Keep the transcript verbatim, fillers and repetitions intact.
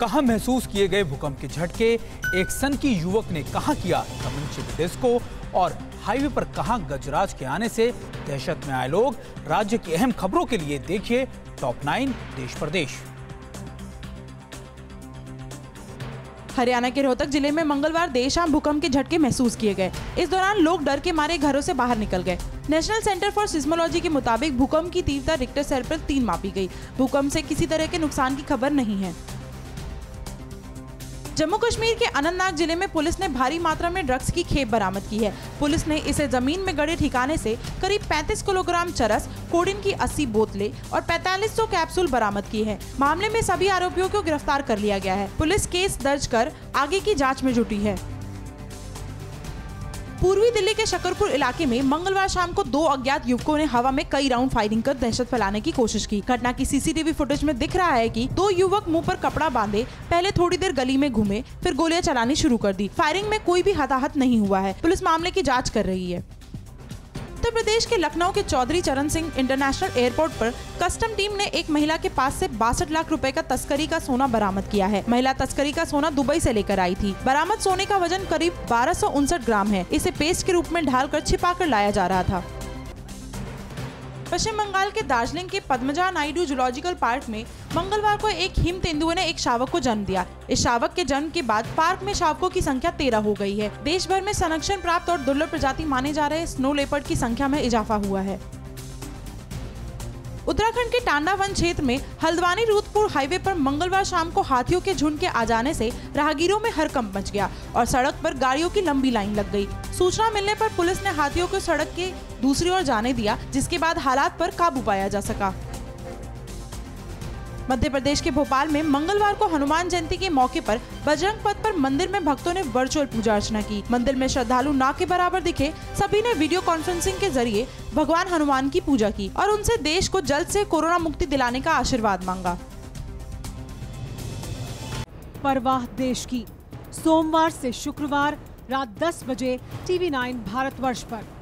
कहां महसूस किए गए भूकंप के झटके, एक सनकी युवक ने कहां किया कमनचित डिस्को और हाईवे पर कहां गजराज के आने से दहशत में आए लोग। राज्य की अहम खबरों के लिए देखिए टॉप नाइन देश प्रदेश। हरियाणा के रोहतक जिले में मंगलवार देर शाम भूकंप के झटके महसूस किए गए। इस दौरान लोग डर के मारे घरों से बाहर निकल गए। नेशनल सेंटर फॉर सिस्मोलॉजी के मुताबिक भूकंप की तीव्रता रिक्टर स्केल पर तीन मापी गई। भूकंप से किसी तरह के नुकसान की खबर नहीं है। जम्मू कश्मीर के अनंतनाग जिले में पुलिस ने भारी मात्रा में ड्रग्स की खेप बरामद की है। पुलिस ने इसे जमीन में गड़े ठिकाने से करीब पैंतीस किलोग्राम चरस, कोडीन की अस्सी बोतलें और पैंतालीस सौ कैप्सूल बरामद की है। मामले में सभी आरोपियों को गिरफ्तार कर लिया गया है। पुलिस केस दर्ज कर आगे की जांच में जुटी है। पूर्वी दिल्ली के शकरपुर इलाके में मंगलवार शाम को दो अज्ञात युवकों ने हवा में कई राउंड फायरिंग कर दहशत फैलाने की कोशिश की। घटना की सीसीटीवी फुटेज में दिख रहा है कि दो युवक मुंह पर कपड़ा बांधे पहले थोड़ी देर गली में घूमे, फिर गोलियां चलानी शुरू कर दी। फायरिंग में कोई भी हताहत नहीं हुआ है। पुलिस मामले की जाँच कर रही है। उत्तर प्रदेश के लखनऊ के चौधरी चरण सिंह इंटरनेशनल एयरपोर्ट पर कस्टम टीम ने एक महिला के पास से बासठ लाख रुपए का तस्करी का सोना बरामद किया है। महिला तस्करी का सोना दुबई से लेकर आई थी। बरामद सोने का वजन करीब बारह सौ उनसठ ग्राम है। इसे पेस्ट के रूप में ढालकर छिपाकर लाया जा रहा था। पश्चिम बंगाल के दार्जिलिंग के पद्मजा नायडू जूलॉजिकल पार्क में मंगलवार को एक हिम तेंदुए ने एक शावक को जन्म दिया। इस शावक के जन्म के बाद पार्क में शावकों की संख्या तेरह हो गई है। देश भर में संरक्षण प्राप्त और दुर्लभ प्रजाति माने जा रहे स्नो लेपर्ड की संख्या में इजाफा हुआ है। उत्तराखंड के टांडा वन क्षेत्र में हल्द्वानी रूदपुर हाईवे पर मंगलवार शाम को हाथियों के झुंड के आ जाने से राहगीरों में हड़कंप मच गया और सड़क पर गाड़ियों की लंबी लाइन लग गई। सूचना मिलने पर पुलिस ने हाथियों को सड़क के दूसरी ओर जाने दिया, जिसके बाद हालात पर काबू पाया जा सका। मध्य प्रदेश के भोपाल में मंगलवार को हनुमान जयंती के मौके पर बजरंग पथ पर मंदिर में भक्तों ने वर्चुअल पूजा अर्चना की। मंदिर में श्रद्धालु ना के बराबर दिखे। सभी ने वीडियो कॉन्फ्रेंसिंग के जरिए भगवान हनुमान की पूजा की और उनसे देश को जल्द से कोरोना मुक्ति दिलाने का आशीर्वाद मांगा। परवाह देश की, सोमवार से शुक्रवार रात दस बजे टीवी नाइन भारतवर्ष पर।